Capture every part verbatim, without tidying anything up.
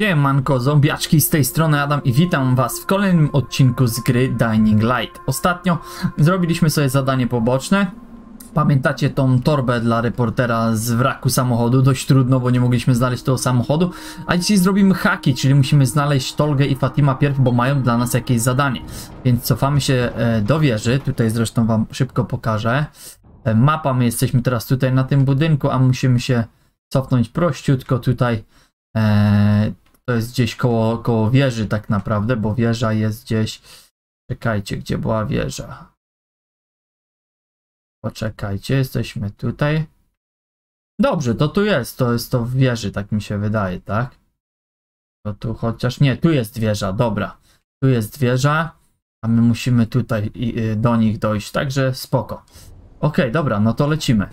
Siemanko, zombiaczki, z tej strony Adam i witam was w kolejnym odcinku z gry Dying Light. Ostatnio zrobiliśmy sobie zadanie poboczne. Pamiętacie tą torbę dla reportera z wraku samochodu? Dość trudno, bo nie mogliśmy znaleźć tego samochodu. A dzisiaj zrobimy haki, czyli musimy znaleźć Tolgę i Fatima pierw, bo mają dla nas jakieś zadanie. Więc cofamy się do wieży, tutaj zresztą wam szybko pokażę. Mapa, my jesteśmy teraz tutaj na tym budynku, a musimy się cofnąć prościutko tutaj. To jest gdzieś koło, koło wieży tak naprawdę, bo wieża jest gdzieś... Czekajcie, gdzie była wieża? Poczekajcie, jesteśmy tutaj. Dobrze, to tu jest, to jest to w wieży, tak mi się wydaje, tak? To tu chociaż... Nie, tu jest wieża, dobra. Tu jest wieża, a my musimy tutaj do nich dojść, także spoko. Okej, dobra, no to lecimy.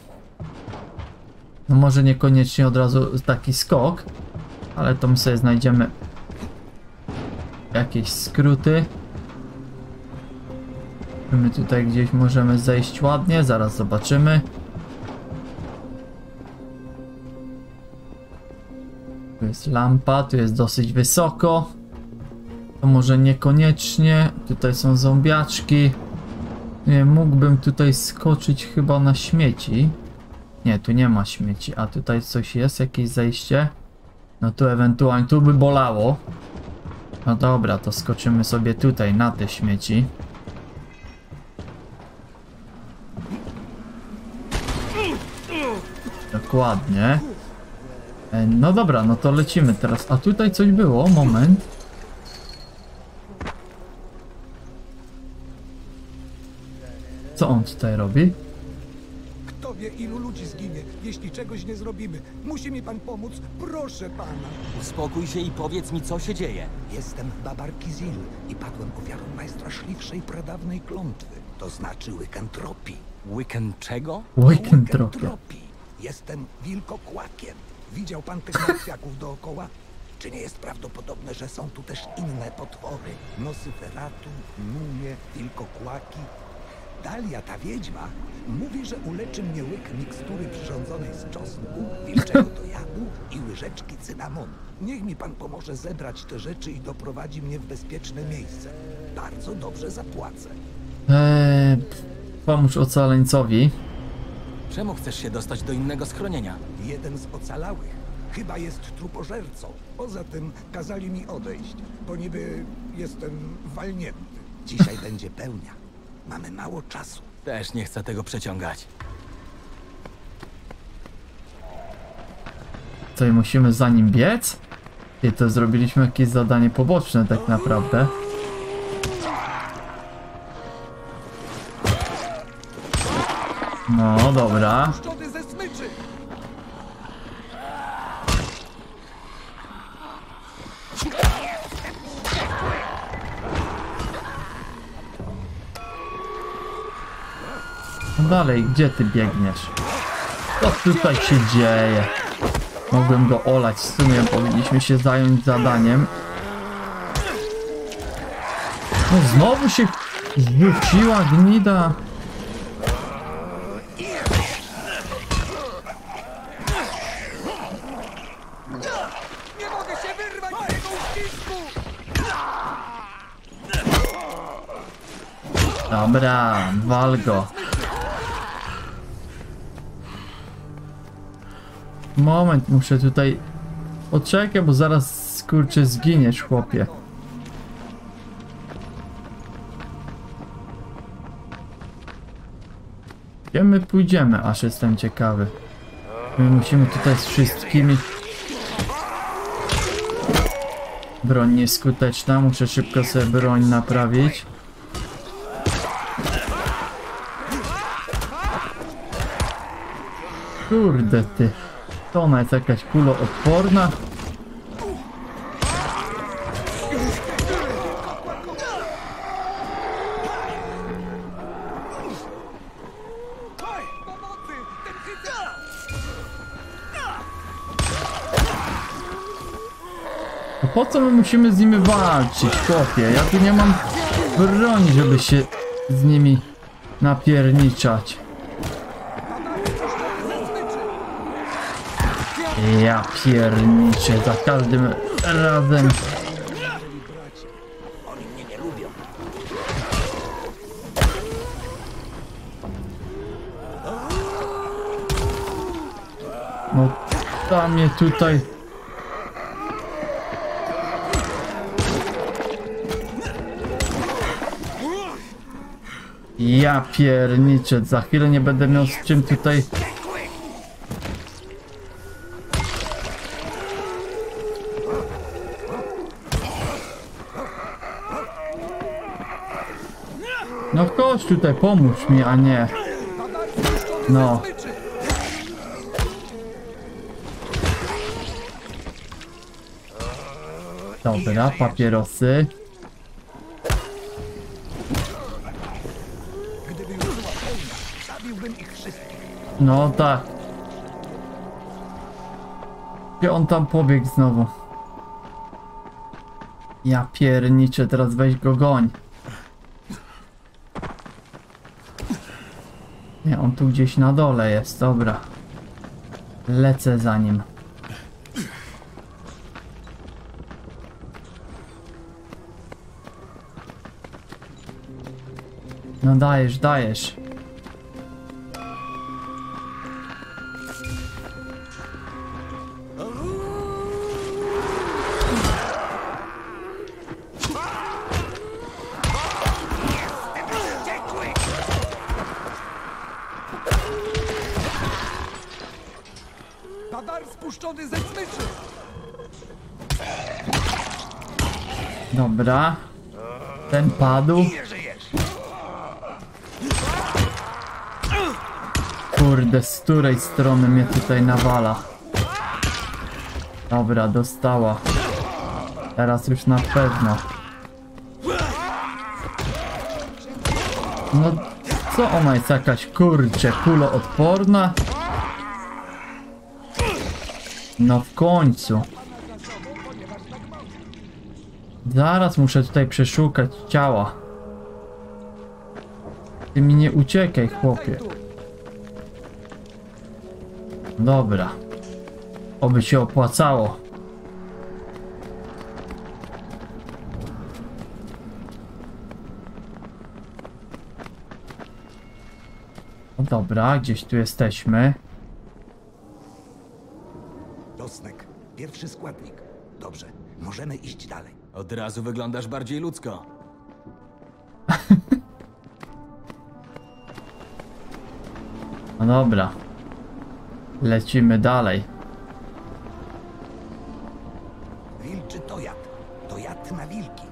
No może niekoniecznie od razu taki skok, ale to my sobie znajdziemy jakieś skróty. My tutaj gdzieś możemy zejść ładnie, zaraz zobaczymy. Tu jest lampa, tu jest dosyć wysoko. To może niekoniecznie, tutaj są zombiaczki. Nie, mógłbym tutaj skoczyć chyba na śmieci. Nie, tu nie ma śmieci, a tutaj coś jest, jakieś zejście. No tu ewentualnie, tu by bolało. No dobra, to skoczymy sobie tutaj na te śmieci. Dokładnie. No dobra, no to lecimy teraz. A tutaj coś było, moment. Co on tutaj robi? Kto wie, ilu ludzi zginie, jeśli czegoś nie zrobimy. Musi mi pan pomóc, proszę pana. Uspokój się i powiedz mi, co się dzieje. Jestem Babarek Zyl i padłem ofiarą najstraszliwszej pradawnej klątwy. To znaczy Wykentropii. Wyken czego? Wykentropii. Jestem wilkokłakiem. Widział pan tych martwiaków dookoła? Czy nie jest prawdopodobne, że są tu też inne potwory? Nosyferatu, mumie, wilkokłaki. Dalia, ta wiedźma, mówi, że uleczy mnie łyk mikstury przyrządzonej z czosnku, wilczego do jadu i łyżeczki cynamonu. Niech mi pan pomoże zebrać te rzeczy i doprowadzi mnie w bezpieczne miejsce. Bardzo dobrze zapłacę. Eee, pomóż ocaleńcowi. Czemu chcesz się dostać do innego schronienia? Jeden z ocalałych chyba jest trupożercą. Poza tym kazali mi odejść, bo niby jestem walnięty. Dzisiaj będzie pełnia. Mamy mało czasu. Też nie chcę tego przeciągać. Co i musimy za nim biec? I to zrobiliśmy jakieś zadanie poboczne tak naprawdę. No dobra. No dalej, gdzie ty biegniesz? Co tutaj się dzieje? Mogłem go olać, w sumie powinniśmy się zająć zadaniem. No znowu się rzuciła gnida. Dobra, wal go. Moment, muszę tutaj... Poczekaj, bo zaraz, kurczę, zginiesz, chłopie. Gdzie my pójdziemy? Aż jestem ciekawy. My musimy tutaj z wszystkimi... Broń nieskuteczna, muszę szybko sobie broń naprawić. Kurde ty, to ona jest jakaś kuloodporna. A po co my musimy z nimi walczyć, chłopie? Ja tu nie mam broni, żeby się z nimi napierniczać. Ja pierniczę, za każdym razem. Oni mnie nie lubią. No tam mnie tutaj. Ja pierniczę, za chwilę nie będę miał z czym tutaj. No ktoś tutaj pomóż mi, a nie. No. Dobra, papierosy. No tak. Gdzie on tam pobiegł znowu? Ja pierniczę, teraz weź go goń. Nie, on tu gdzieś na dole jest, dobra. Lecę za nim. No dajesz, dajesz. Dobra, ten padł. Kurde, z której strony mnie tutaj nawala. Dobra, dostała. Teraz już na pewno. No, co ona jest jakaś, kurczę, kuloodporna? No w końcu. Zaraz muszę tutaj przeszukać ciała. Ty mi nie uciekaj, chłopie. Dobra. Oby się opłacało. No dobra, gdzieś tu jesteśmy. Dosnek, pierwszy składnik. Dobrze, możemy iść dalej. Od razu wyglądasz bardziej ludzko. No dobra. Lecimy dalej. Wilczy to jad. To jad na wilki.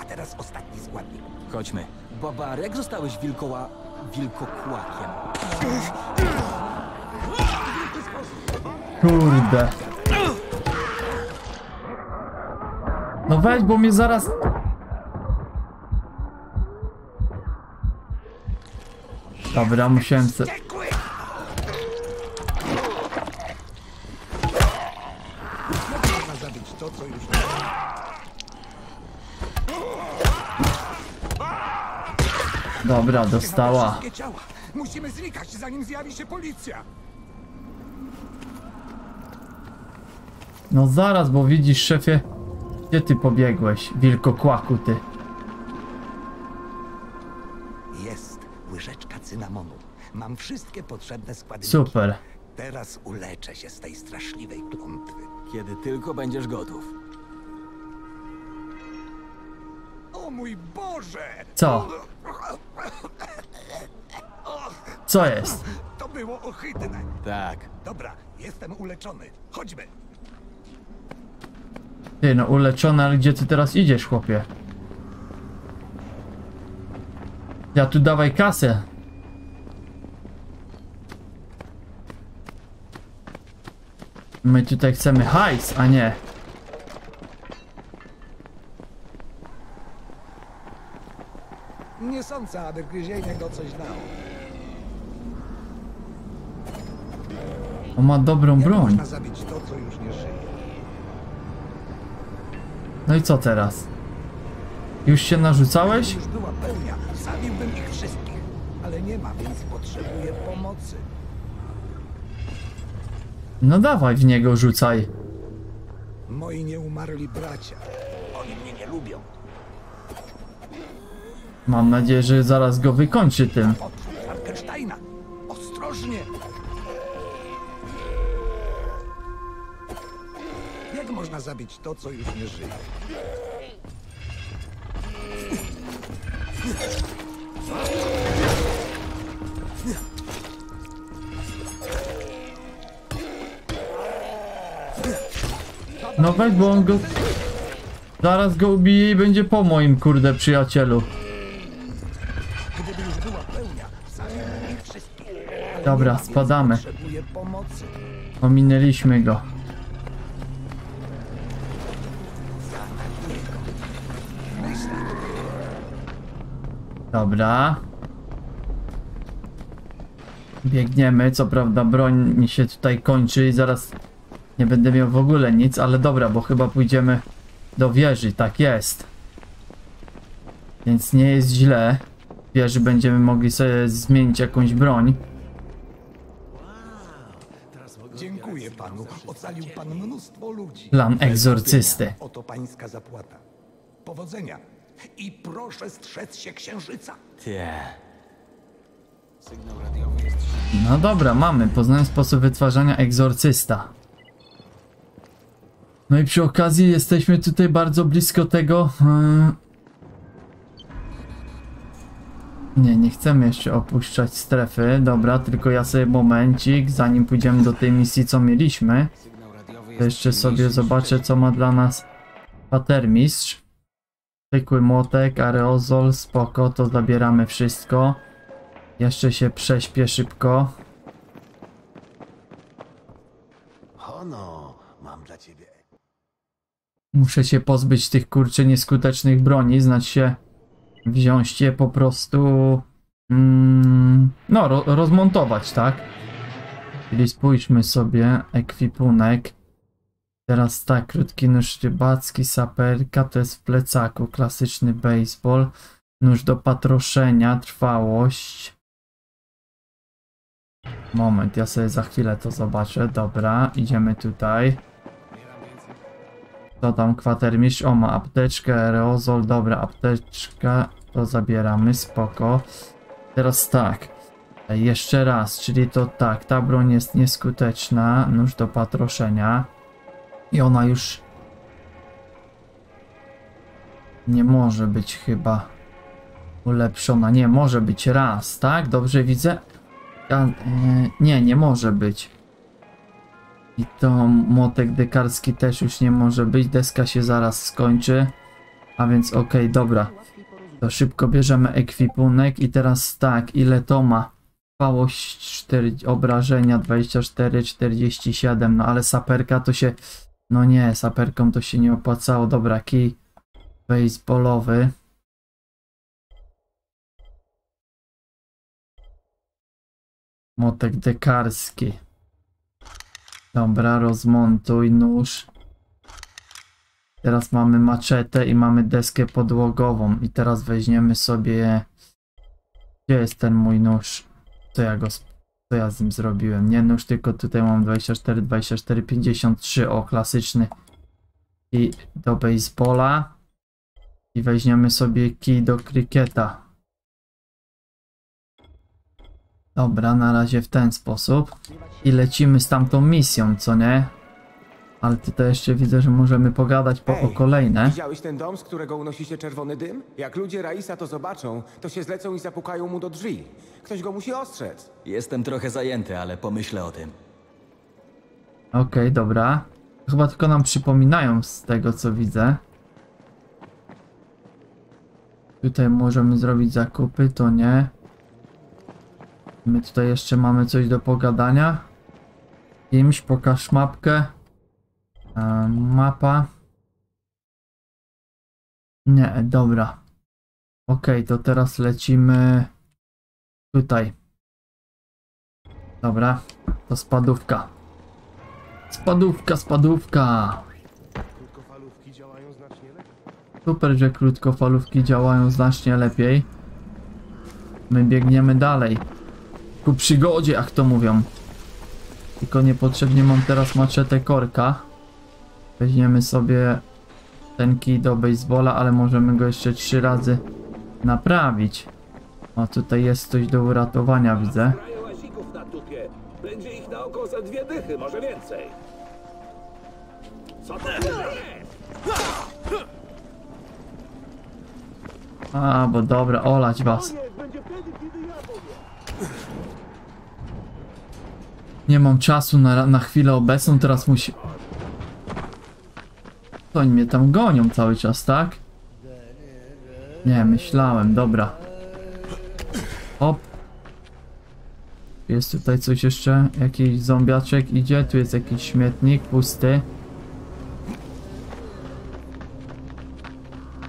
A teraz ostatni składnik. Chodźmy. Babarek, zostałeś wilkoła... wilkokłakiem. Kurde. No weź, bo mnie zaraz... Dobra, musiałem se... Dobra, dostała. Musimy znikać, zanim zjawi się policja. No zaraz, bo widzisz, szefie... Gdzie ty pobiegłeś, wilkokłaku ty? Jest łyżeczka cynamonu. Mam wszystkie potrzebne składniki. Super. Teraz uleczę się z tej straszliwej klątwy. Kiedy tylko będziesz gotów. O mój Boże! Co? Co jest? To było ohydne. Tak. Dobra, jestem uleczony. Chodźmy. Ty, no uleczony, ale gdzie ty teraz idziesz, chłopie? Ja tu dawaj kasę. My tutaj chcemy hajs, a nie. Nie sądzę, aby gryzienie go coś dało. On ma dobrą broń. Nie można zabić to, co już nie żyje. No i co teraz? Już się narzucałeś? Już była pełnia, zabiłbym ich wszystkich, ale nie ma, więc potrzebuję pomocy. No dawaj w niego rzucaj. Moi nieumarli bracia. Oni mnie nie lubią. Mam nadzieję, że zaraz go wykończy tym. Ostrożnie. Jak można zabić to, co już nie żyje? No weź, bo on go... Zaraz go ubije i będzie po moim, kurde, przyjacielu. Dobra, spadamy. Ominęliśmy go. Dobra. Biegniemy, co prawda broń mi się tutaj kończy i zaraz nie będę miał w ogóle nic, ale dobra, bo chyba pójdziemy do wieży, tak jest. Więc nie jest źle. W wieży będziemy mogli sobie zmienić jakąś broń. Dziękuję panu, ocalił pan mnóstwo ludzi. Plan egzorcysty. Oto pańska zapłata. Powodzenia. I proszę strzec się księżyca. No dobra, mamy. Poznałem sposób wytwarzania egzorcysta. No i przy okazji jesteśmy tutaj bardzo blisko tego. Nie, nie chcemy jeszcze opuszczać strefy. Dobra, tylko ja sobie momencik, zanim pójdziemy do tej misji, co mieliśmy, to jeszcze sobie zobaczę, co ma dla nas patermistrz. Zwykły młotek, aerozol, spoko, to zabieramy wszystko. Jeszcze się prześpię szybko. Muszę się pozbyć tych kurczy nieskutecznych broni, znaczy się wziąć je po prostu... Mm, no, ro rozmontować, tak? Czyli spójrzmy sobie, ekwipunek. Teraz tak, krótki nóż rybacki, saperka, to jest w plecaku, klasyczny baseball, nóż do patroszenia, trwałość. Moment, ja sobie za chwilę to zobaczę, dobra, idziemy tutaj. Co tam kwatermistrz? O, ma apteczkę, aerozol, dobra, apteczka, to zabieramy, spoko. Teraz tak, jeszcze raz, czyli to tak, ta broń jest nieskuteczna, nóż do patroszenia. I ona już nie może być chyba ulepszona. Nie, może być raz, tak? Dobrze widzę? Ja, yy, nie, nie może być. I to młotek dekarski też już nie może być. Deska się zaraz skończy. A więc okej, okay, dobra. To szybko bierzemy ekwipunek. I teraz tak, ile to ma? Trwałość cztery, obrażenia dwadzieścia cztery, czterdzieści siedem. No ale saperka to się... No nie, saperką to się nie opłacało. Dobra, kij baseballowy. Młotek dekarski. Dobra, rozmontuj nóż. Teraz mamy maczetę i mamy deskę podłogową. I teraz weźmiemy sobie... Gdzie jest ten mój nóż? To ja go... Co ja z nim zrobiłem? Nie, no już tylko tutaj mam dwadzieścia cztery, dwadzieścia cztery, pięćdziesiąt trzy, o klasyczny kij do baseballa i weźmiemy sobie kij do krykieta. Dobra, na razie w ten sposób i lecimy z tamtą misją, co nie? Ale tutaj jeszcze widzę, że możemy pogadać po, Ej, o kolejne. Widziałeś ten dom, z którego unosi się czerwony dym? Jak ludzie Raisa to zobaczą, to się zlecą i zapukają mu do drzwi. Ktoś go musi ostrzec. Jestem trochę zajęty, ale pomyślę o tym. Okej, okay, dobra. Chyba tylko nam przypominają z tego, co widzę. Tutaj możemy zrobić zakupy, to nie. My tutaj jeszcze mamy coś do pogadania. Kimś pokaż mapkę. Mapa. Nie, dobra. Ok, to teraz lecimy tutaj. Dobra, to spadówka. Spadówka, spadówka. Krótkofalówki działają znacznie lepiej. Super, że krótkofalówki działają znacznie lepiej. My biegniemy dalej. Ku przygodzie, jak to mówią. Tylko niepotrzebnie mam teraz maczetę korka. Weźmiemy sobie ten kij do baseballa, ale możemy go jeszcze trzy razy naprawić. O, tutaj jest coś do uratowania, widzę. Będzie ich na oko za dwie dychy, może więcej. Co ty? A, bo dobra, olać was. Nie mam czasu na, na chwilę obecną, teraz musi... To oni mnie tam gonią cały czas, tak? Nie, myślałem, dobra. Hop. Jest tutaj coś jeszcze? Jakiś zombiaczek idzie, tu jest jakiś śmietnik pusty.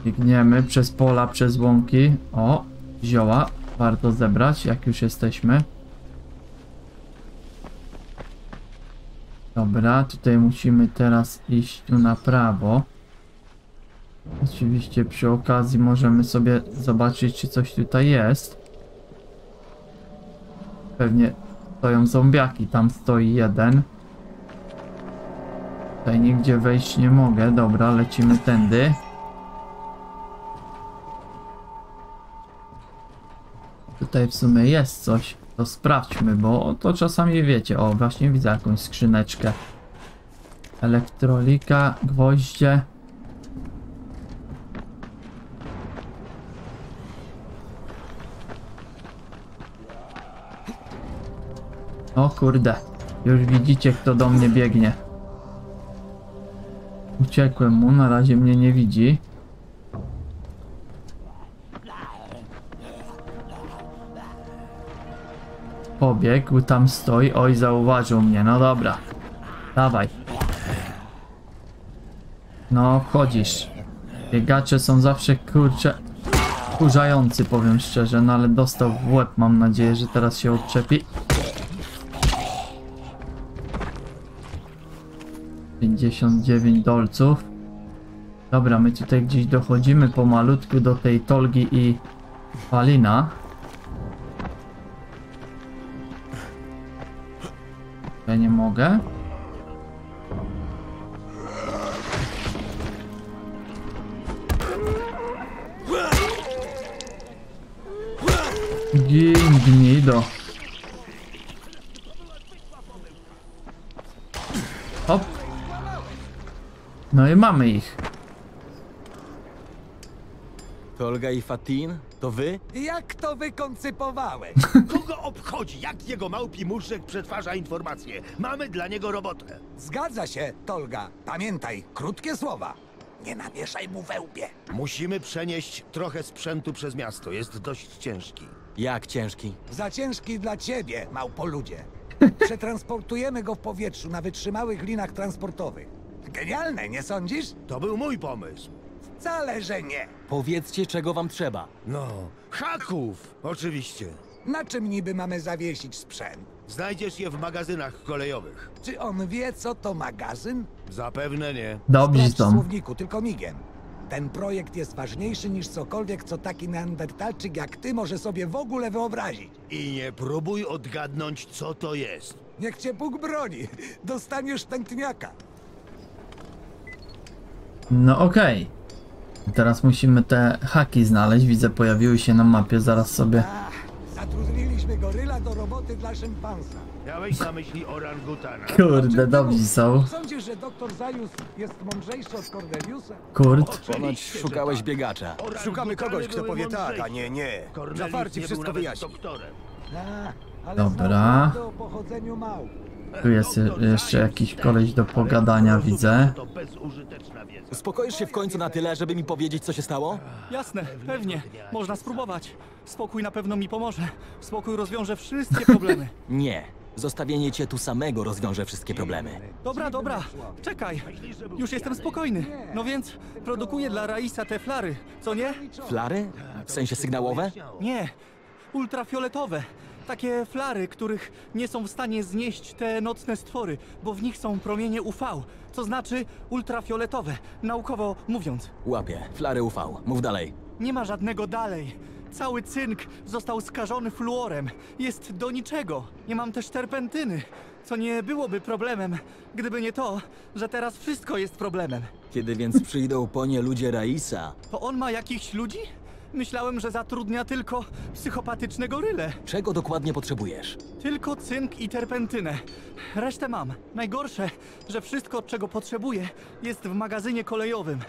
Biegniemy przez pola, przez łąki. O, zioła warto zebrać, jak już jesteśmy. Dobra, tutaj musimy teraz iść tu na prawo. Oczywiście przy okazji możemy sobie zobaczyć, czy coś tutaj jest. Pewnie stoją zombiaki, tam stoi jeden. Tutaj nigdzie wejść nie mogę, dobra, lecimy tędy. Tutaj w sumie jest coś, to sprawdźmy, bo to czasami wiecie. O, właśnie widzę jakąś skrzyneczkę. Elektrolika, gwoździe. O kurde, już widzicie, kto do mnie biegnie. Uciekłem mu, na razie mnie nie widzi. Pobiegł, tam stoi, oj, zauważył mnie, no dobra. Dawaj. No, wchodzisz. Biegacze są zawsze, kurcze, wkurzający, powiem szczerze, no ale dostał w łeb, mam nadzieję, że teraz się odczepi. pięćdziesiąt dziewięć dolców. Dobra, my tutaj gdzieś dochodzimy pomalutku do tej Tolgi i Palina. Ja nie mogę. Gnido. Hop. No i mamy ich. Tolga i Fatin? To wy? Jak to wykoncypowałeś? Kogo obchodzi, jak jego małpi muszek przetwarza informacje? Mamy dla niego robotę. Zgadza się, Tolga. Pamiętaj, krótkie słowa. Nie namieszaj mu we łbie. Musimy przenieść trochę sprzętu przez miasto. Jest dość ciężki. Jak ciężki? Za ciężki dla ciebie, małpoludzie. Przetransportujemy go w powietrzu na wytrzymałych linach transportowych. Genialne, nie sądzisz? To był mój pomysł. Wcale, że nie. Powiedzcie, czego wam trzeba. No, haków, oczywiście. Na czym niby mamy zawiesić sprzęt? Znajdziesz je w magazynach kolejowych. Czy on wie, co to magazyn? Zapewne nie. Dobrze, w słowniku, tylko migiem. Ten projekt jest ważniejszy niż cokolwiek, co taki neandertalczyk jak ty może sobie w ogóle wyobrazić. I nie próbuj odgadnąć, co to jest. Niech cię Bóg broni. Dostaniesz tętniaka. No okej. Okay. Teraz musimy te haki znaleźć. Widzę, pojawiły się na mapie. Zaraz sobie... Zatrudniliśmy goryla do roboty dla szympansa. Miałeś na myśli orangutana. Kurde, dobrzy są. Sądzisz, że doktor Zajus jest mądrzejszy od Corneliusa? Kurt. Ponoć szukałeś biegacza. Szukamy kogoś, kto powie tak, a nie, nie. Jafar ci wszystko wyjaśni. Dobra. Tu jest jeszcze jakiś koleś do pogadania, widzę. Uspokoisz się w końcu na tyle, żeby mi powiedzieć, co się stało? Jasne, pewnie. Można spróbować. Spokój na pewno mi pomoże. Spokój rozwiąże wszystkie problemy. Nie. Zostawienie cię tu samego rozwiąże wszystkie problemy. Dobra, dobra. Czekaj. Już jestem spokojny. No więc produkuję dla Raisa te flary, co nie? Flary? W sensie sygnałowe? Nie. Ultrafioletowe. Takie flary, których nie są w stanie znieść te nocne stwory, bo w nich są promienie U V, co znaczy ultrafioletowe, naukowo mówiąc. Łapie, flary U V. Mów dalej. Nie ma żadnego dalej. Cały cynk został skażony fluorem. Jest do niczego. Nie mam też terpentyny. co nie byłoby problemem, gdyby nie to, że teraz wszystko jest problemem. Kiedy więc przyjdą po nie ludzie Raisa? To on ma jakichś ludzi? Myślałem, że zatrudnia tylko psychopatycznego rylę. Czego dokładnie potrzebujesz? Tylko cynk i terpentynę. Resztę mam. Najgorsze, że wszystko, czego potrzebuję, jest w magazynie kolejowym.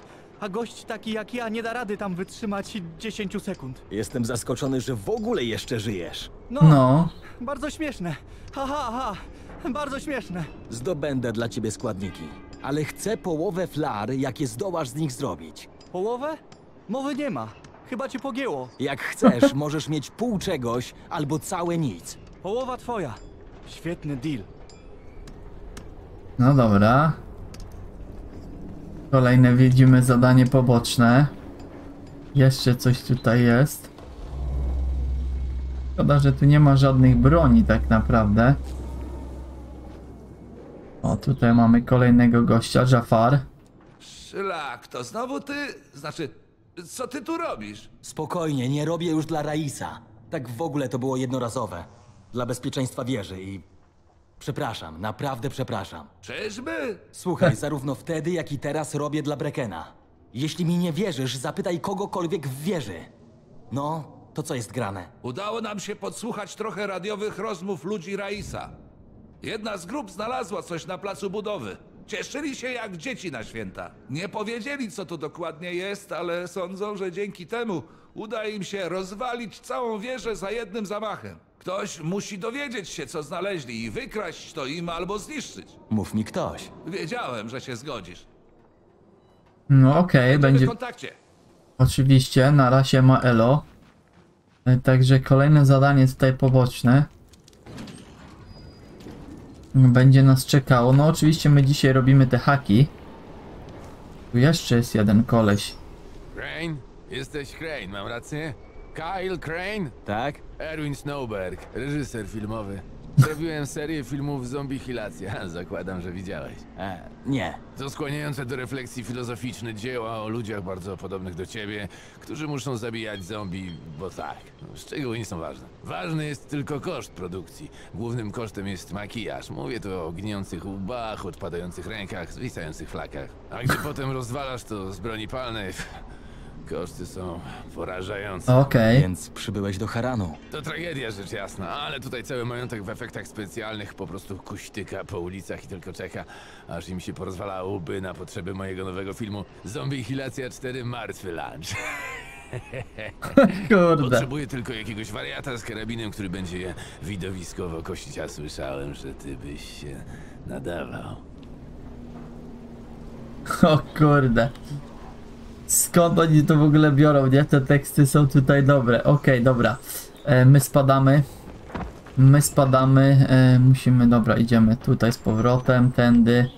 A gość taki jak ja nie da rady tam wytrzymać dziesięć sekund. Jestem zaskoczony, że w ogóle jeszcze żyjesz. No, no. Bardzo śmieszne. Ha, ha, ha. Bardzo śmieszne. Zdobędę dla ciebie składniki. Ale chcę połowę flar, jakie zdołasz z nich zrobić. Połowę? Mowy nie ma. Chyba cię pogięło. Jak chcesz, możesz mieć pół czegoś, albo całe nic. Połowa twoja. Świetny deal. No dobra. Kolejne widzimy zadanie poboczne. Jeszcze coś tutaj jest. Szkoda, że tu nie ma żadnych broni tak naprawdę. O, tutaj mamy kolejnego gościa, Jafar. Szlak, to znowu ty? Znaczy, co ty tu robisz? Spokojnie, nie robię już dla Raisa. Tak w ogóle to było jednorazowe. Dla bezpieczeństwa wieży i... Przepraszam, naprawdę przepraszam. Czyżby? Słuchaj, zarówno wtedy, jak i teraz robię dla Brekena. Jeśli mi nie wierzysz, zapytaj kogokolwiek w wieży. No, to co jest grane? Udało nam się podsłuchać trochę radiowych rozmów ludzi Raisa. Jedna z grup znalazła coś na placu budowy. Cieszyli się jak dzieci na święta. Nie powiedzieli, co to dokładnie jest, ale sądzą, że dzięki temu uda im się rozwalić całą wieżę za jednym zamachem. Ktoś musi dowiedzieć się, co znaleźli i wykraść to im albo zniszczyć. Mów mi ktoś. Wiedziałem, że się zgodzisz. No okej, okay, będzie... w kontakcie. Oczywiście, na razie ma elo. Także kolejne zadanie tutaj poboczne będzie nas czekało. No oczywiście my dzisiaj robimy te haki. Tu jeszcze jest jeden koleś. Crane? Jesteś Crane, mam rację? Kyle Crane? Tak? Edwin Snowberg, reżyser filmowy. Zrobiłem serię filmów Zombie Hilacja. Zakładam, że widziałeś. A, nie. To skłaniające do refleksji filozoficzne dzieła o ludziach bardzo podobnych do ciebie, którzy muszą zabijać zombie, bo tak. Szczegóły nie są ważne. Ważny jest tylko koszt produkcji. Głównym kosztem jest makijaż. Mówię tu o gnijących łbach, odpadających rękach, zwisających flakach. A gdy potem rozwalasz to z broni palnej... Koszty są porażające. Okej. Więc przybyłeś do Harranu. To tragedia, rzecz jasna, ale tutaj cały majątek w efektach specjalnych po prostu kuśtyka po ulicach i tylko czeka, aż im się porozwala łby na potrzeby mojego nowego filmu Zombie Hilacja cztery Martwy lunch. Kurde. Potrzebuję tylko jakiegoś wariata z karabinem, który będzie je widowiskowo kościć, a słyszałem, że ty byś się nadawał. O kurde. Skąd oni to w ogóle biorą, nie? Te teksty są tutaj dobre. Okej, okay, dobra. E, my spadamy. My spadamy. E, musimy, dobra, idziemy tutaj z powrotem, tędy.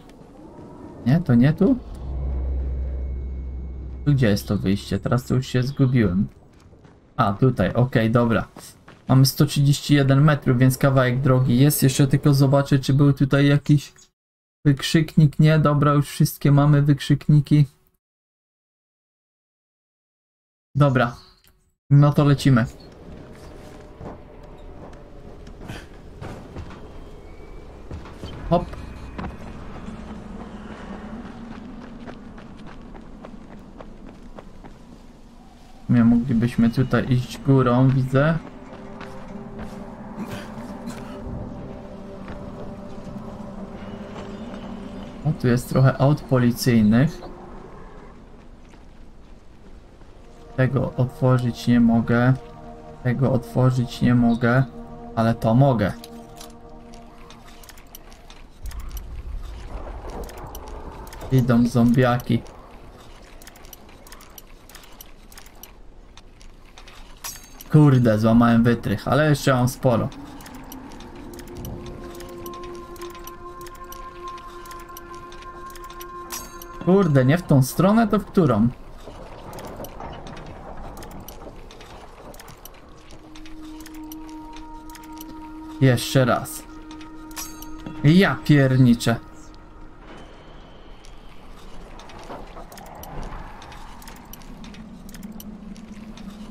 Nie, to nie tu? Tu gdzie jest to wyjście? Teraz to już się zgubiłem. A, tutaj, okej, okay, dobra. Mamy sto trzydzieści jeden metrów, więc kawałek drogi jest. Jeszcze tylko zobaczę, czy był tutaj jakiś wykrzyknik. Nie, dobra, już wszystkie mamy wykrzykniki. Dobra, no to lecimy. Hop. Nie moglibyśmy tutaj iść górą, widzę. O, tu jest trochę aut policyjnych. Tego otworzyć nie mogę. Tego otworzyć nie mogę. Ale to mogę. Idą zombiaki. Kurde, złamałem wytrych, ale jeszcze mam sporo. Kurde, nie w tą stronę, to w którą? Jeszcze raz. Ja pierniczę.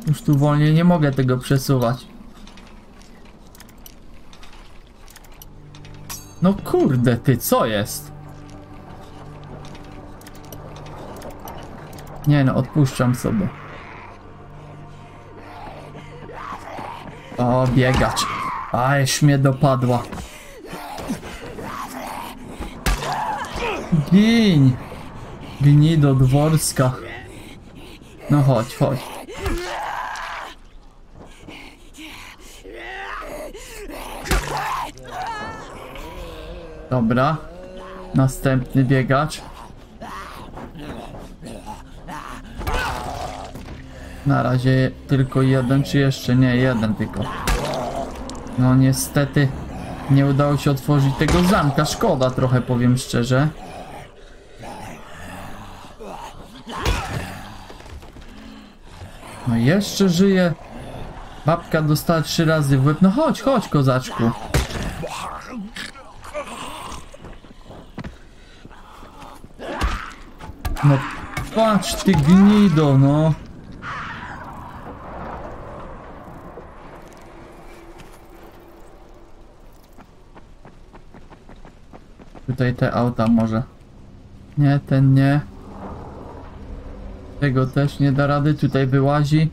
Już tu wolniej nie mogę tego przesuwać. No kurde ty, co jest? Nie no, odpuszczam sobie. O, biegacz. Aż mnie dopadła. Giń! Gnido dworska. No chodź, chodź. Dobra. Następny biegacz. Na razie tylko jeden, czy jeszcze? Nie, jeden tylko. No niestety nie udało się otworzyć tego zamka. Szkoda trochę, powiem szczerze. No jeszcze żyje. Babka dostała trzy razy w łeb. No chodź, chodź kozaczku. No patrz ty gnido, no. Tutaj te auta może. Nie, ten nie. Tego też nie da rady, tutaj wyłazi.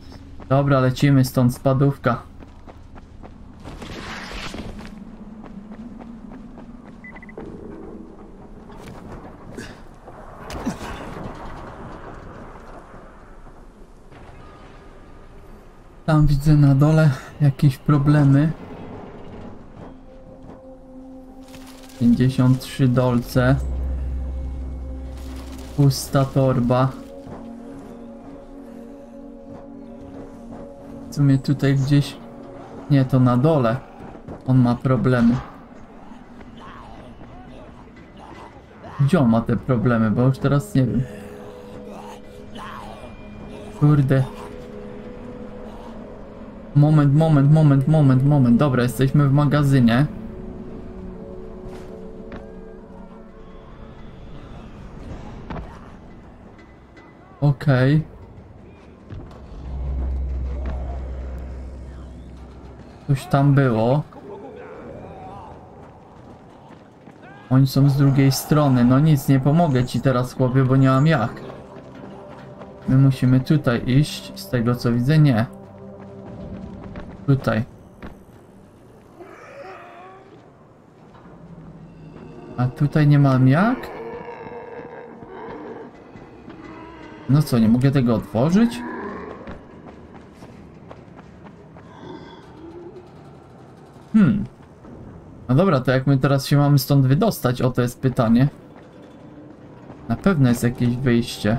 Dobra, lecimy stąd, spadówka. Tam widzę na dole jakieś problemy. pięćdziesiąt trzy dolce. Pusta torba. W sumie tutaj gdzieś... Nie, to na dole. On ma problemy. Gdzie on ma te problemy? Bo już teraz nie wiem. Kurde. Moment, moment, moment, moment, moment. Dobra, jesteśmy w magazynie. Okej. Okay. Coś tam było. Oni są z drugiej strony. No nic, nie pomogę ci teraz, chłopie, bo nie mam jak. My musimy tutaj iść. Z tego co widzę, nie. Tutaj. A tutaj nie mam jak? No co, nie mogę tego otworzyć? Hmm. No dobra, to jak my teraz się mamy stąd wydostać? O, to jest pytanie. Na pewno jest jakieś wyjście.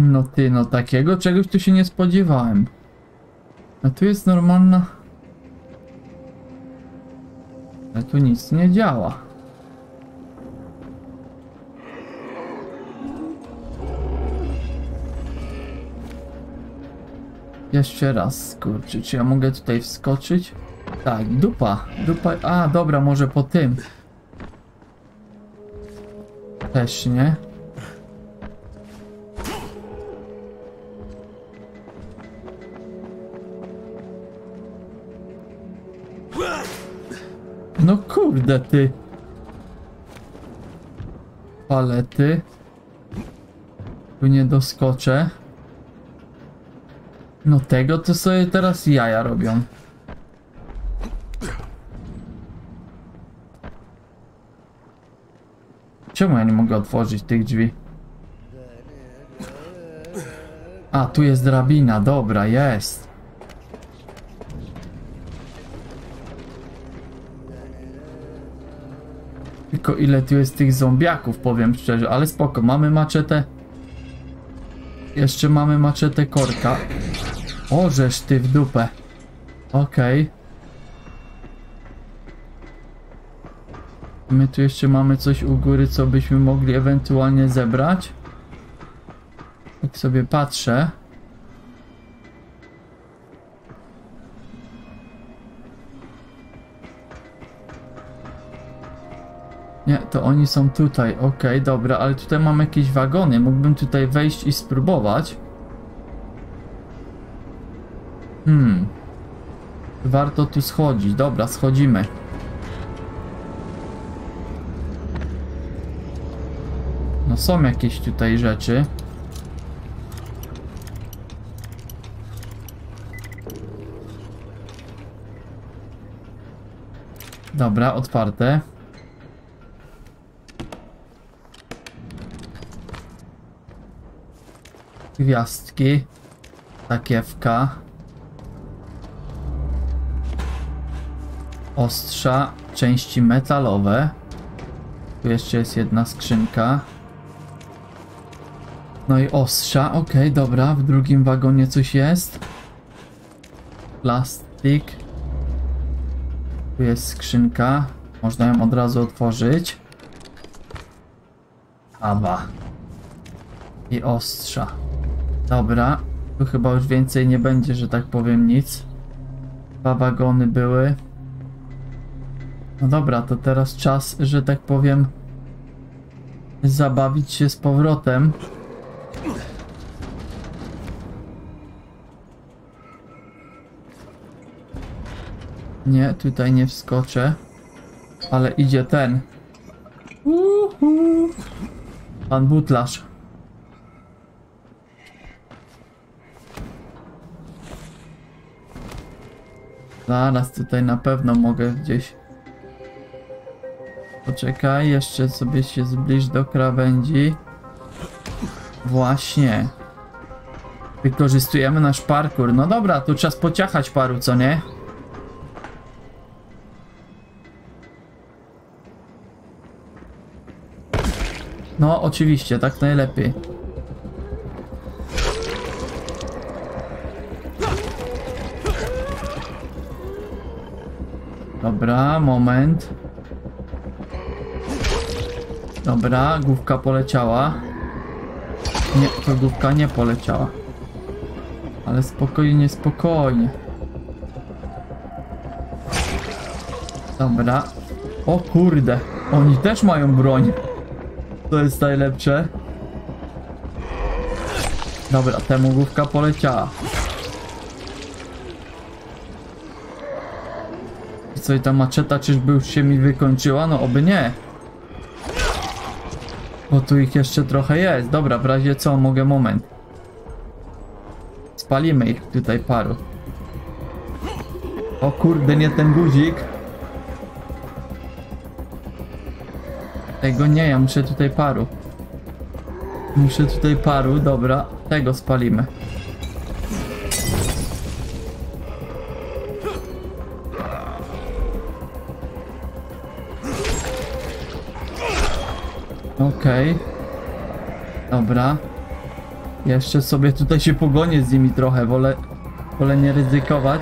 No ty, no takiego czegoś tu się nie spodziewałem. A tu jest normalna... Ale tu nic nie działa. Jeszcze raz, kurczę, czy ja mogę tutaj wskoczyć? Tak, dupa, dupa... A, dobra, może po tym. Też nie. No kurde ty. Palety. Tu nie doskoczę. No tego to sobie teraz jaja robią. Czemu ja nie mogę otworzyć tych drzwi? A, tu jest drabina, dobra, jest. Tylko ile tu jest tych zombiaków, powiem szczerze, ale spoko, mamy maczetę. Jeszcze mamy maczetę korka. O, żeż ty w dupę. Okej. Okay. My tu jeszcze mamy coś u góry, co byśmy mogli ewentualnie zebrać. Tak sobie patrzę. Nie, to oni są tutaj. Okej, okay, dobra, ale tutaj mam jakieś wagony. Mógłbym tutaj wejść i spróbować. Hmm. Warto tu schodzić. Dobra, schodzimy. No są jakieś tutaj rzeczy. Dobra, otwarte. Gwiazdki. Takiewka. Ostrza. Części metalowe. Tu jeszcze jest jedna skrzynka. No i ostrza. Okej, okay, dobra. W drugim wagonie coś jest. Plastik. Tu jest skrzynka. Można ją od razu otworzyć. Awa. I ostrza. Dobra. Tu chyba już więcej nie będzie, że tak powiem, nic. Dwa wagony były. No dobra, to teraz czas, że tak powiem, zabawić się z powrotem. Nie, tutaj nie wskoczę. Ale idzie ten. Uhu. Pan butlarz. Zaraz tutaj na pewno mogę gdzieś. Poczekaj, jeszcze sobie się zbliż do krawędzi. Właśnie. Wykorzystujemy nasz parkour. No dobra, tu czas pociachać paru, co nie? No, oczywiście, tak najlepiej. Dobra, moment. Dobra, główka poleciała. Nie, to główka nie poleciała. Ale spokojnie, spokojnie. Dobra. O kurde, oni też mają broń. To jest najlepsze. Dobra, temu główka poleciała. I co, i ta maczeta czyżby już się mi wykończyła? No oby nie. Bo tu ich jeszcze trochę jest. Dobra, w razie co mogę moment. Spalimy ich tutaj paru. O kurde, nie ten guzik. Tego nie, ja muszę tutaj paru. Muszę tutaj paru, dobra. Tego spalimy. Okej. Okay. Dobra. Jeszcze sobie tutaj się pogonię z nimi trochę, wolę, wolę nie ryzykować.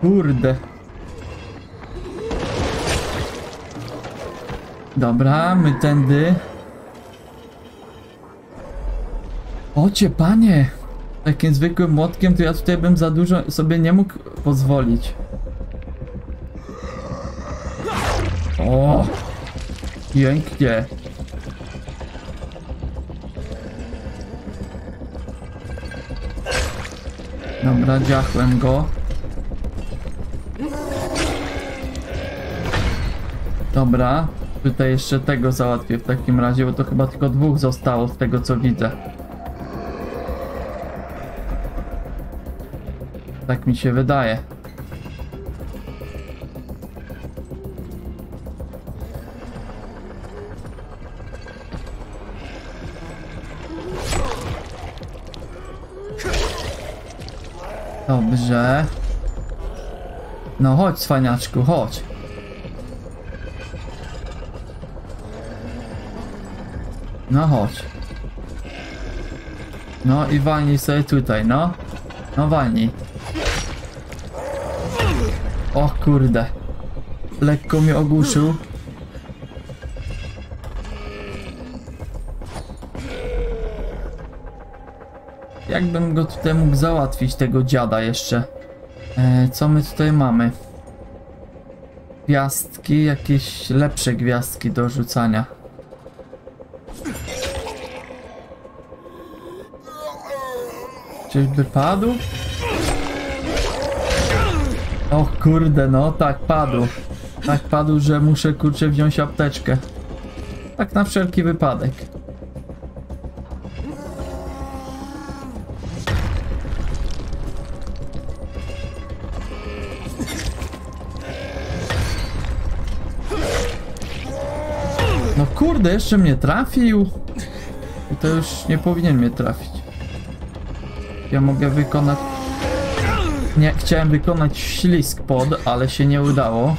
Kurde. Dobra, my tędy. Ocie panie. Takim zwykłym młotkiem to ja tutaj bym za dużo sobie nie mógł pozwolić. O, pięknie. Dobra, dziachłem go. Dobra, tutaj jeszcze tego załatwię w takim razie, bo to chyba tylko dwóch zostało z tego co widzę. Tak mi się wydaje. Dobrze. No chodź, cwaniaczku, chodź. No chodź. No i walnij sobie tutaj, no. No walnij. O kurde. Lekko mnie ogłuszył. Jakbym go tutaj mógł załatwić, tego dziada jeszcze. E, co my tutaj mamy? Gwiazdki, jakieś lepsze gwiazdki do rzucania. Czyżby padł? O kurde, no tak padł. Tak padł, że muszę kurczę wziąć apteczkę. Tak na wszelki wypadek. No kurde, jeszcze mnie trafił. I to już nie powinien mnie trafić. Ja mogę wykonać... Nie, chciałem wykonać ślizg pod, ale się nie udało.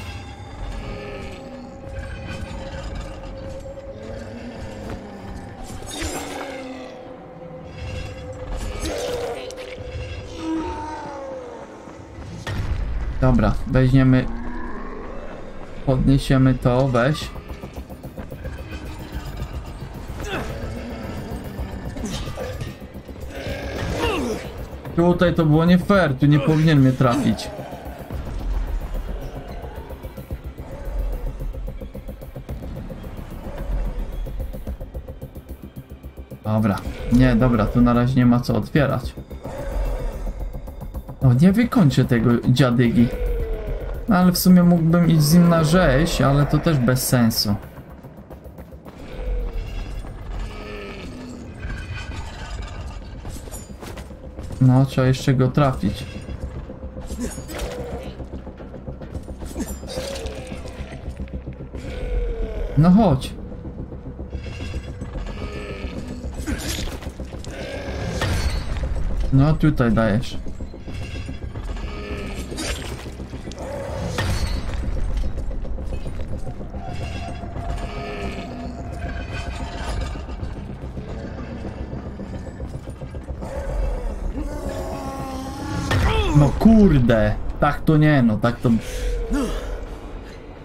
Dobra, weźmiemy... Podniesiemy to, weź. Tutaj to było nie fair, tu nie powinien mnie trafić. Dobra, nie, dobra, tu na razie nie ma co otwierać. No nie wykończę tego dziadygi. No ale w sumie mógłbym iść z nim na rzeź, ale to też bez sensu. No, trzeba jeszcze go trafić. No chodź. No tutaj dajesz. No kurde, tak to nie, no tak to...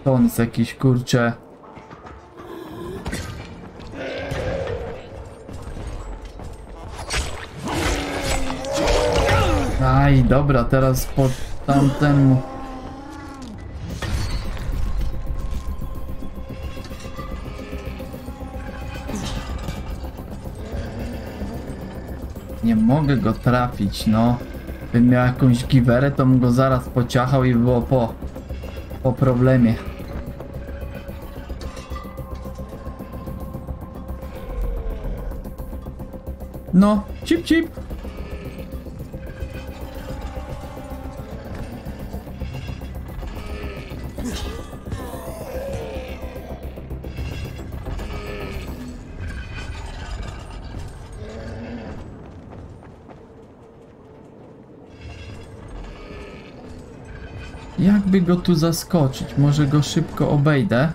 To on jest jakiś, kurczę... Aj, dobra, teraz po tamtemu... Nie mogę go trafić, no. Gdybym miał jakąś giwerę, to bym go zaraz pociachał i było po, po problemie. No, cip cip. Jakby go tu zaskoczyć? Może go szybko obejdę?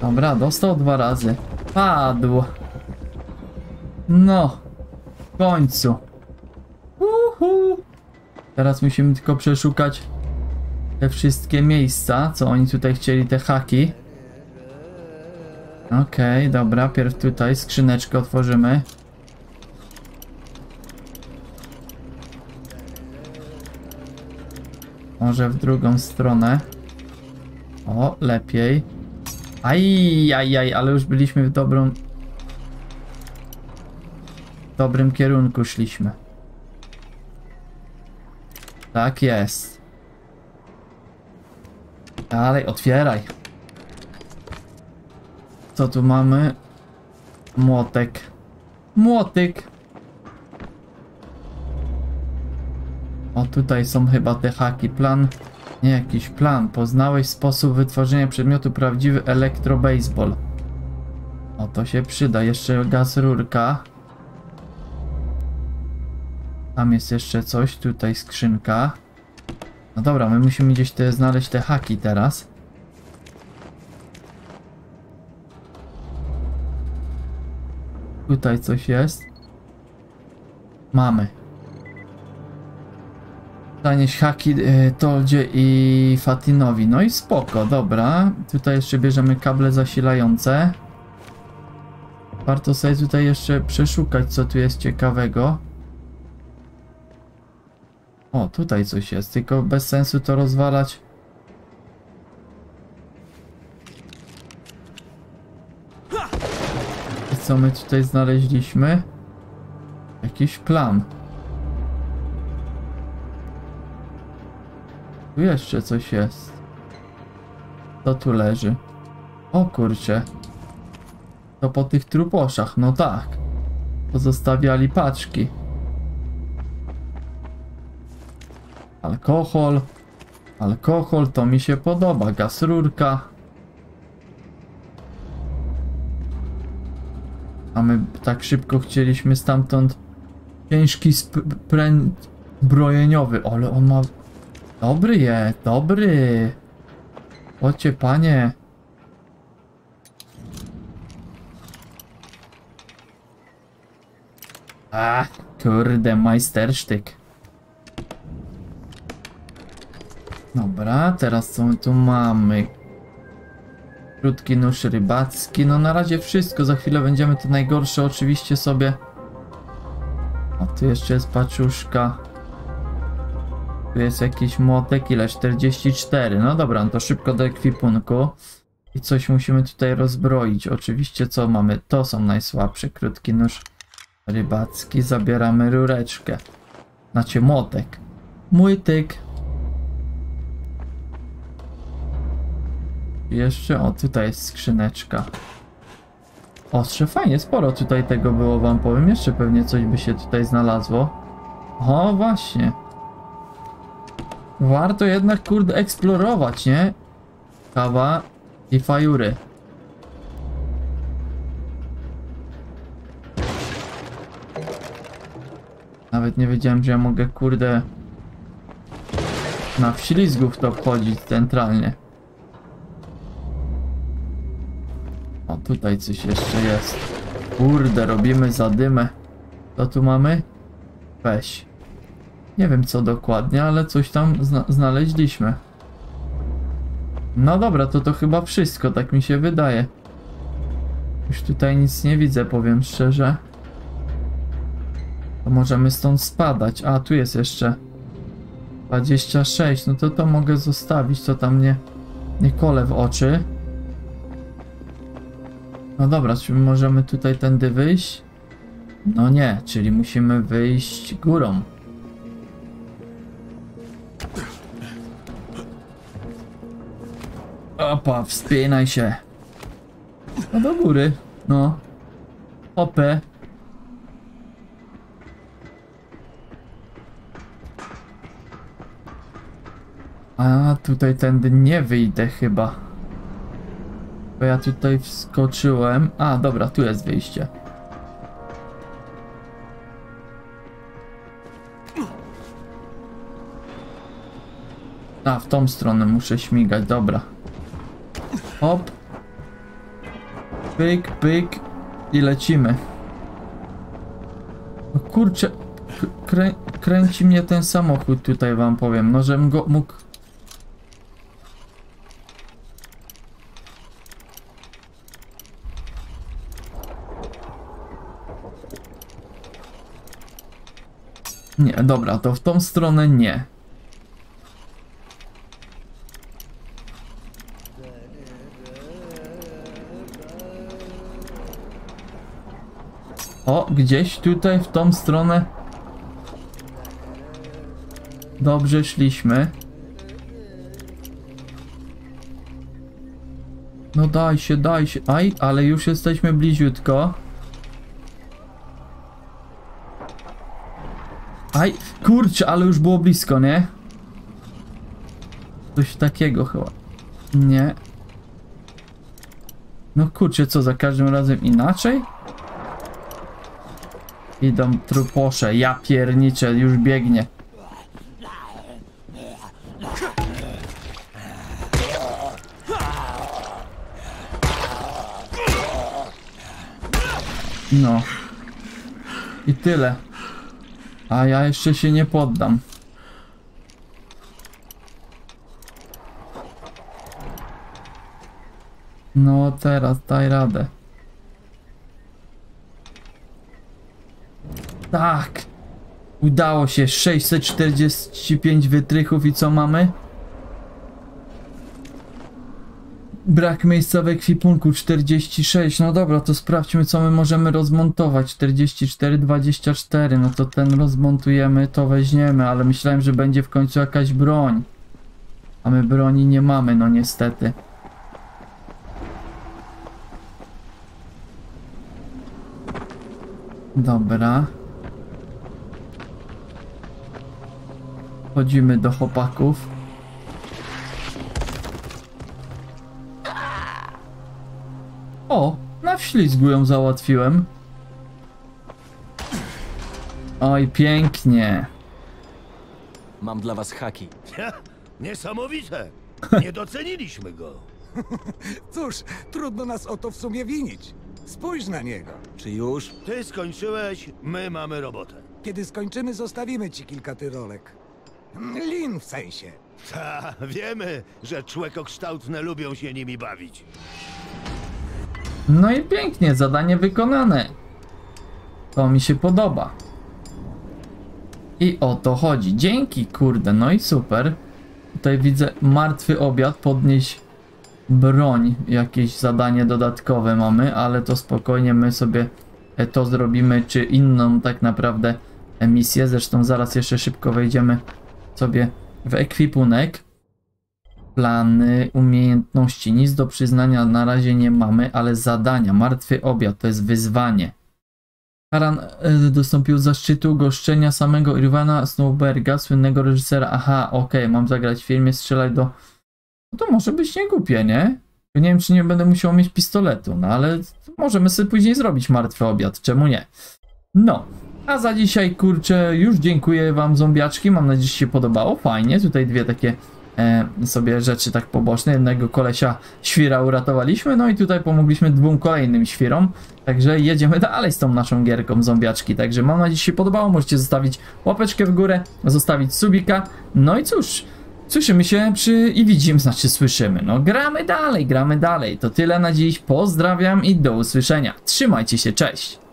Dobra, dostał dwa razy. Padł. No. W końcu. Uhu. Teraz musimy tylko przeszukać te wszystkie miejsca, co oni tutaj chcieli, te haki. Okej, okay, dobra. Pierw tutaj skrzyneczkę otworzymy. Może w drugą stronę. O, lepiej. Aj, aj, aj, ale już byliśmy w dobrą... W dobrym kierunku szliśmy. Tak jest. Dalej, otwieraj. Co tu mamy? Młotek. Młotyk. O, tutaj są chyba te haki. Plan, nie jakiś plan. Poznałeś sposób wytworzenia przedmiotu prawdziwy elektrobaseball. O, to się przyda. Jeszcze gaz rurka. Tam jest jeszcze coś. Tutaj skrzynka. No dobra, my musimy gdzieś te, znaleźć te haki teraz. Tutaj coś jest. Mamy. Zanieś haki Toldzie i Fatinowi. No i spoko, dobra. Tutaj jeszcze bierzemy kable zasilające. Warto sobie tutaj jeszcze przeszukać, co tu jest ciekawego. O, tutaj coś jest, tylko bez sensu to rozwalać. I co my tutaj znaleźliśmy? Jakiś plan. Tu jeszcze coś jest. Co tu leży? O kurczę. To po tych truposzach, no tak. Pozostawiali paczki. Alkohol. Alkohol, to mi się podoba. Gaz rurka. A my tak szybko chcieliśmy stamtąd. Ciężki sprzęt brojeniowy. Ale on ma... Dobry je, dobry. Chodźcie, panie. A, kurde, majstersztyk. Dobra, teraz co my tu mamy? Krótki nóż rybacki. No na razie wszystko, za chwilę będziemy te najgorsze oczywiście sobie... A tu jeszcze jest paczuszka. Tu jest jakiś młotek, ile? czterdzieści cztery. No dobra, no to szybko do ekwipunku. I coś musimy tutaj rozbroić. Oczywiście co mamy? To są najsłabsze. Krótki nóż rybacki. Zabieramy rureczkę. Znaczy młotek. Młytyk. Jeszcze, o tutaj jest skrzyneczka. Ostrze, fajnie, sporo tutaj tego było, wam powiem. Jeszcze pewnie coś by się tutaj znalazło. O, właśnie. Warto jednak, kurde, eksplorować, nie? Kawa i fajury. Nawet nie wiedziałem, że ja mogę, kurde, na wślizgu w to wchodzić centralnie. O, tutaj coś jeszcze jest. Kurde, robimy zadymę. Co tu mamy? Weź. Nie wiem co dokładnie, ale coś tam zna znaleźliśmy. No dobra, to to chyba wszystko, tak mi się wydaje. Już tutaj nic nie widzę, powiem szczerze. To możemy stąd spadać. A, tu jest jeszcze dwadzieścia sześć. No to to mogę zostawić, to tam nie, nie kole w oczy. No dobra, czy możemy tutaj tędy wyjść? No nie, czyli musimy wyjść górą. Opa, wspinaj się. No do góry, no. Opę. A, tutaj tędy nie wyjdę chyba. Bo ja tutaj wskoczyłem. A, dobra, tu jest wyjście. A, w tą stronę muszę śmigać, dobra. Hop. Pyk, pyk. I lecimy. No kurczę. Krę kręci mnie ten samochód tutaj, wam powiem. No, żebym go mógł... Nie, dobra, to w tą stronę nie. O, gdzieś tutaj w tą stronę. Dobrze szliśmy. No daj się, daj się. Aj, ale już jesteśmy bliziutko. Aj, kurczę, ale już było blisko, nie? Coś takiego chyba. Nie. No kurczę, co, za każdym razem inaczej? Idą truposze, ja pierniczę, już biegnie. No. I tyle. A ja jeszcze się nie poddam. No teraz daj radę. Tak. Udało się, sześćset czterdzieści pięć wytrychów i co mamy? Brak miejsca w ekwipunku, czterdzieści sześć, no dobra, to sprawdźmy co my możemy rozmontować, czterdzieści cztery, dwadzieścia cztery, no to ten rozmontujemy, to weźmiemy, ale myślałem, że będzie w końcu jakaś broń, a my broni nie mamy, no niestety. Dobra. Chodzimy do chłopaków. O, na wślizgu ją załatwiłem. Oj, pięknie. Mam dla was haki. Niesamowite. Nie doceniliśmy go. Cóż, trudno nas o to w sumie winić. Spójrz na niego. Czy już? Ty skończyłeś, my mamy robotę. Kiedy skończymy, zostawimy ci kilka tyrolek. Lin w sensie. Ta, wiemy, że człekokształtne lubią się nimi bawić. No i pięknie, zadanie wykonane. To mi się podoba. I o to chodzi. Dzięki, kurde, no i super. Tutaj widzę martwy obiad, podnieś broń. Jakieś zadanie dodatkowe mamy, ale to spokojnie my sobie to zrobimy, czy inną tak naprawdę misję. Zresztą zaraz jeszcze szybko wejdziemy sobie w ekwipunek. Plany, umiejętności, nic do przyznania na razie nie mamy, ale zadania, martwy obiad, to jest wyzwanie. Harran y, dostąpił zaszczytu goszczenia samego Irwana Snowberga, słynnego reżysera. Aha, okej, okay, mam zagrać w filmie, strzelać do... No to może być niegłupie, nie? Nie wiem, czy nie będę musiał mieć pistoletu, no ale możemy sobie później zrobić martwy obiad, czemu nie? No. A za dzisiaj, kurczę, już dziękuję wam, zombiaczki, mam nadzieję, że się podobało, fajnie, tutaj dwie takie... sobie rzeczy tak poboczne. Jednego kolesia świra uratowaliśmy, no i tutaj pomogliśmy dwóm kolejnym świrom. Także jedziemy dalej z tą naszą gierką zombiaczki. Także mam nadzieję, że się podobało. Możecie zostawić łapeczkę w górę, zostawić subika. No i cóż, słyszymy się przy... i widzimy, znaczy słyszymy. No gramy dalej, gramy dalej. To tyle na dziś. Pozdrawiam i do usłyszenia. Trzymajcie się, cześć!